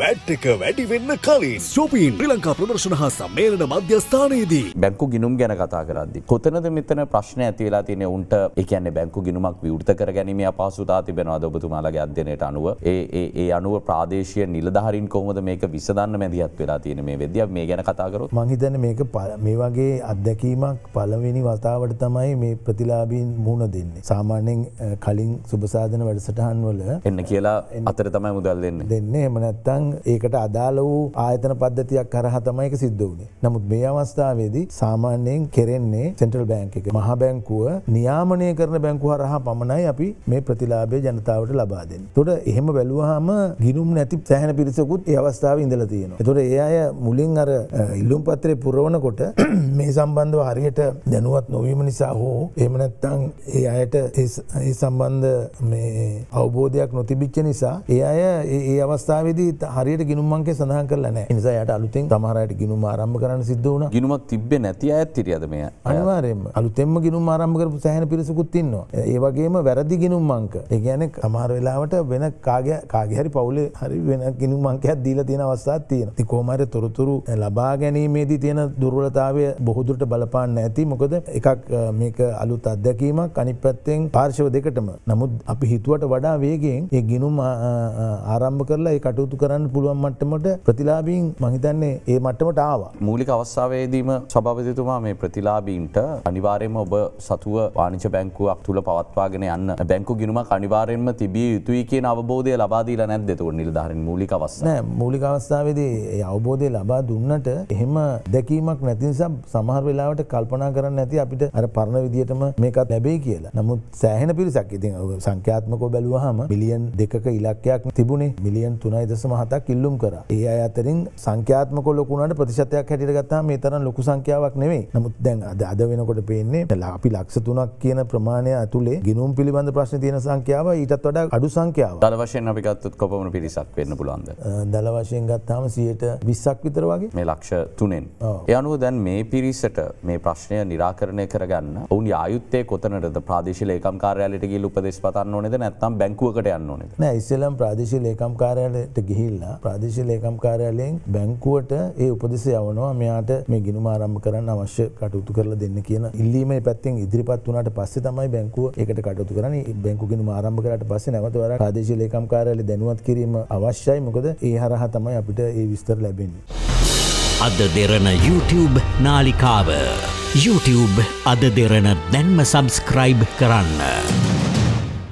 බැංකු ගිණුම් ගැන කතා කරද්දී කොතනද මෙතන ප්‍රශ්න ඇති වෙලා තියෙන්නේ? උන්ට ඒ කියන්නේ බැංකු ගිණුමක් විවෘත කර ගැනීමේ අපහසුතාව තිබෙනවද ඔබතුමාලගේ අධ්‍යයනයට අනුව? ඒ අනුව ප්‍රාදේශීය නිලධාරීන් කොහොමද මේක විසඳන්න මැදිහත් වෙලා තියෙන්නේ? මේ වෙද්දී මේ ගැන කතා කරොත් මම හිතන්නේ මේක මේ වගේ අත්දැකීමක් පළවෙනි වතාවට තමයි මේ ප්‍රතිලාභීන් මුණ දෙන්නේ. සාමාන්‍යයෙන් කලින් සුබසාධන වැඩසටහන් වල එන්න කියලා අතර තමයි මුදල් දෙන්නේ. එහෙම නැත්නම් ඒකට අදාළ වූ ආයතන පද්ධතියක් හරහා තමයි ඒක සිද්ධ වුනේ. නමුත් මේ අවස්ථාවේදී සාමාන්‍යයෙන් කෙරෙන්නේ සෙන්ට්‍රල් බැංක් එක මහා බැංකුව නියාමනය කරන බැංකුව හරහා පමණයි අපි මේ ප්‍රතිලාභය ජනතාවට ලබා දෙන්නේ. ඒතකොට එහෙම බැලුවාම ගිණුම් නැති සෑහෙන පිරිසකුත් ඒ අවස්ථාවේ ඉඳලා තියෙනවා. ඒතකොට ඒ අය මුලින් අර ඉල්ලුම් පත්‍රේ පුරවනකොට මේ සම්බන්ධව හරියට දැනුවත් නොවීම නිසා හෝ එහෙම නැත්නම් ඒ අයට ඒ සම්බන්ධ මේ අවබෝධයක් නොතිබිච්ච නිසා ඒ අය ඒ අවස්ථාවේදී හරියට ගිණුම් අංකය සඳහන් කරලා නැහැ. ඒ නිසා යාට අලුතෙන් සමහර අයට ගිණුම් ආරම්භ කරන්න සිද්ධ වුණා. ගිණුමක් තිබෙන්නේ නැති අයත් හිටියද මේ? අනිවාර්යයෙන්ම අලුතෙන්ම ගිණුම් ආරම්භ කරපු සෑහෙන පිරිසකුත් ඉන්නවා. ඒ වගේම වැරදි ගිණුම් අංක. ඒ කියන්නේ සමහර වෙලාවට වෙන කාගේ හරි පවුලේ හරි වෙන ගිණුම් අංකයක් දීලා තියෙන අවස්ථාවක් තියෙනවා. ඉතින් කොහොම හරි තොරතුරු ලබා ගැනීමේදී තියෙන දුර්වලතාවය බොහෝ දුරට බලපාන්න නැති. මොකද එකක් මේක අලුත් අත්දැකීමක්, අනිත් පැත්තෙන් පාර්ශව දෙකටම. නමුත් අපි හිතුවට වඩා වේගයෙන් මේ ගිණුම් ආරම්භ කරලා ඒ කටයුතු කරන්න පුළුවන් මට්ටමට ප්‍රතිලාභීන් මම හිතන්නේ ඒ මට්ටමට ආවා. මූලික අවස්ථාවේදීම සභාපතිතුමා මේ ප්‍රතිලාභීන්ට අනිවාර්යයෙන්ම ඔබ සතුව වාණිජ බැංකුවක් තුල පවත්වාගෙන යන්න බැංකු ගිණුමක් අනිවාර්යයෙන්ම තිබිය යුතුයි කියන අවබෝධය ලබා දීලා නැද්ද? ඒතකොට නිලධාරීන් මූලික අවස්ථාව නෑ, මූලික අවස්ථාවේදී ඒ අවබෝධය ලබා දුන්නට එහෙම දැකීමක් නැති නිසා සමහර වෙලාවට කල්පනා කරන්න නැති අපිට අර පරණ විදියටම මේකත් ලැබෙයි කියලා. නමුත් සෑහෙන පිරිසක් ඉතින් සංඛ්‍යාත්මකව බැලුවාම මිලියන් 2ක ඉලක්කයක් තිබුණේ මිලියන් 3.7ක් ඉල්ලුම් කරා. ඒ අය අතරින් සංඛ්‍යාත්මකව ලොකු වුණාට ප්‍රතිශතයක් හැටියට ගත්තාම මේ තරම් ලොකු සංඛ්‍යාවක් නෙමෙයි. නමුත් දැන් අද වෙනකොට පේන්නේ අපි ලක්ෂ 3ක් කියන ප්‍රමාණය ඇතුලේ ගිණුම් පිළිබඳ ප්‍රශ්න තියෙන සංඛ්‍යාව ඊටත් වඩා අඩු සංඛ්‍යාවක්. දල වශයෙන් අපි ගත්තොත් කොපමණ පිරිසක් වෙන්න පුළුවන්ද? දල වශයෙන් ගත්තාම 120ක් විතර වගේ. මේ ලක්ෂ 3න්. ඒ අනුව දැන් මේ පිරිසට මේ ප්‍රශ්නය निराකරණය කරගන්න ඔවුන් ආයුත්තේ කොතනටද? ප්‍රාදේශීය ලේකම් කාර්යාලයට ගිහිල්ලා උපදෙස් පතන්න ඕනේද? නැත්නම් බැංකුවකට යන්න ඕනේද? නෑ, ඉස්සෙල්ලාම ප්‍රාදේශීය ලේකම් කාර්යාලයට ගිහිල්ලා ප්‍රාදේශීය ලේකම් කාර්යාලයෙන් බැංකුවට ඒ උපදෙස් යවනවා මෙයාට මේ ගිණුම ආරම්භ කරන්න අවශ්‍ය කටයුතු කරලා දෙන්න කියන ඉල්ලීමේ පැත්තෙන් ඉදිරිපත් වුණාට පස්සේ තමයි බැංකුව ඒකට කටයුතු කරන්නේ. බැංකු ගිණුම ආරම්භ කරාට පස්සේ නැවත වරක් ප්‍රාදේශීය ලේකම් කාර්යාලය දැනුවත් කිරීම අවශ්‍යයි. මොකද ඒ හරහා තමයි අපිට ඒ විස්තර ලැබෙන්නේ. අද දෙරණ YouTube නාලිකාව YouTube අද දෙරණ දැන්ම subscribe කරන්න.